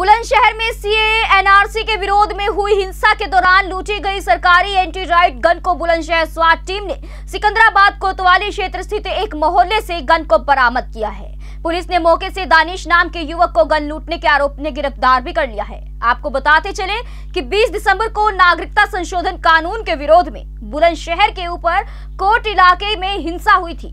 बुलंदशहर में CA NRC के विरोध में हुई हिंसा के दौरान लूटी गई सरकारी एंटी राइट गन को बुलंदशहर स्वाट टीम ने सिकंदराबाद कोतवाली क्षेत्र स्थित एक मोहल्ले से गन को बरामद किया है। पुलिस ने मौके से दानिश नाम के युवक को गन लूटने के आरोप में गिरफ्तार भी कर लिया है। आपको बताते चले कि 20 दिसंबर को नागरिकता संशोधन कानून के विरोध में बुलंदशहर के ऊपर कोट इलाके में हिंसा हुई थी।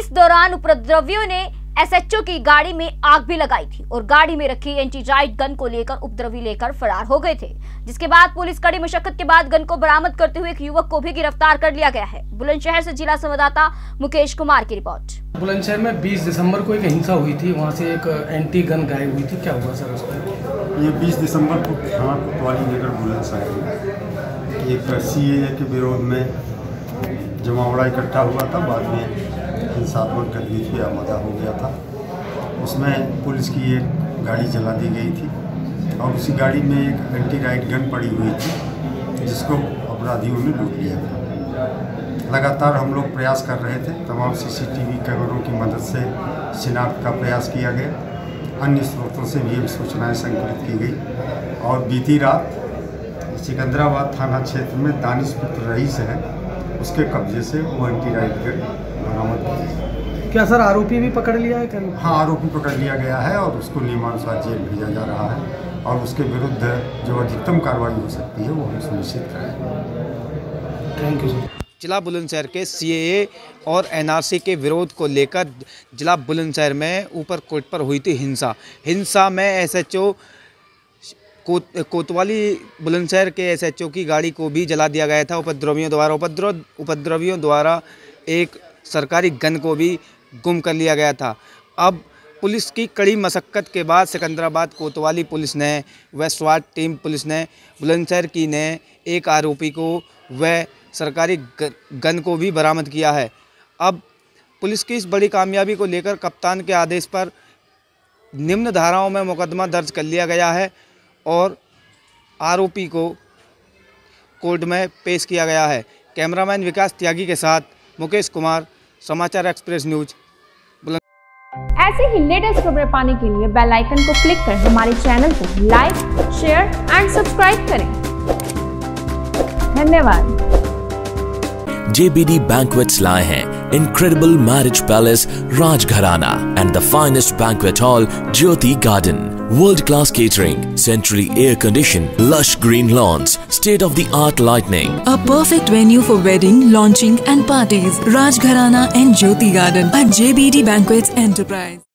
इस दौरान उपद्रवियों ने एसएचओ की गाड़ी में आग भी लगाई थी और गाड़ी में रखी एंटी राइट गन को लेकर उपद्रवी लेकर फरार हो गए थे, जिसके बाद पुलिस कड़ी मशक्कत के बाद गन को बरामद करते हुए एक युवक को भी गिरफ्तार कर लिया गया है। बुलंदशहर से जिला संवाददाता मुकेश कुमार की रिपोर्ट। बुलंदशहर में 20 दिसंबर को एक हिंसा हुई थी, वहाँ से एक एंटी गन गायब हुई थी। क्या हुआ सर उसमें? ये 20 दिसंबर को बुलंदशहर एक सीए के विरोध में जमावड़ा इकट्ठा हुआ था, बाद में हिंसात्मक गतिविधि आमादा हो गया था। उसमें पुलिस की एक गाड़ी जला दी गई थी और उसी गाड़ी में एक एंटी राइट गन पड़ी हुई थी, जिसको अपराधियों ने लूट लिया था। लगातार हम लोग प्रयास कर रहे थे, तमाम सीसीटीवी कैमरों की मदद से शिनाख्त का प्रयास किया गया, अन्य स्रोतों से भी सूचनाएँ संकलित की गई और बीती रात सिकंदराबाद थाना क्षेत्र में दानिश पुत्र रईस है, उसके कब्जे से वो एंटी राइट गन बरामद की। क्या सर आरोपी भी पकड़ लिया है? हाँ, आरोपी पकड़ लिया गया है और उसको नियमानुसार जेल भेजा जा रहा है और उसके विरुद्ध जो अधिकतम कार्रवाई हो सकती है वो हम सुनिश्चित करेंगे। Thank you sir. जिला बुलंदशहर के सीएए और एनआरसी के विरोध को लेकर जिला बुलंदशहर में ऊपर कोट पर हुई थी हिंसा। हिंसा में एसएचओ कोतवाली बुलंदशहर के एसएचओ की गाड़ी को भी जला दिया गया था। उपद्रवियों द्वारा एक सरकारी गन को भी गुम कर लिया गया था। अब पुलिस की कड़ी मशक्क़त के बाद सिकंदराबाद कोतवाली पुलिस ने व स्वाट टीम पुलिस ने बुलंदशहर की ने एक आरोपी को व सरकारी गन को भी बरामद किया है। अब पुलिस की इस बड़ी कामयाबी को लेकर कप्तान के आदेश पर निम्न धाराओं में मुकदमा दर्ज कर लिया गया है और आरोपी को कोर्ट में पेश किया गया है। कैमरामैन विकास त्यागी के साथ मुकेश कुमार, समाचार एक्सप्रेस न्यूज, बुलंदशहर। ऐसे ही लेटेस्ट खबरें पाने के लिए बेल आइकन को क्लिक कर हमारे चैनल को लाइक, शेयर एंड सब्सक्राइब करें। धन्यवाद। JBD Banquets लाए हैं Incredible Marriage Palace Rajgharana and the finest banquet hall Jyoti Garden. World-class catering, centrally air-conditioned, lush green lawns, state-of-the-art lighting. A perfect venue for wedding, launching and parties. Rajgharana and Jyoti Garden at JBD Banquets Enterprise.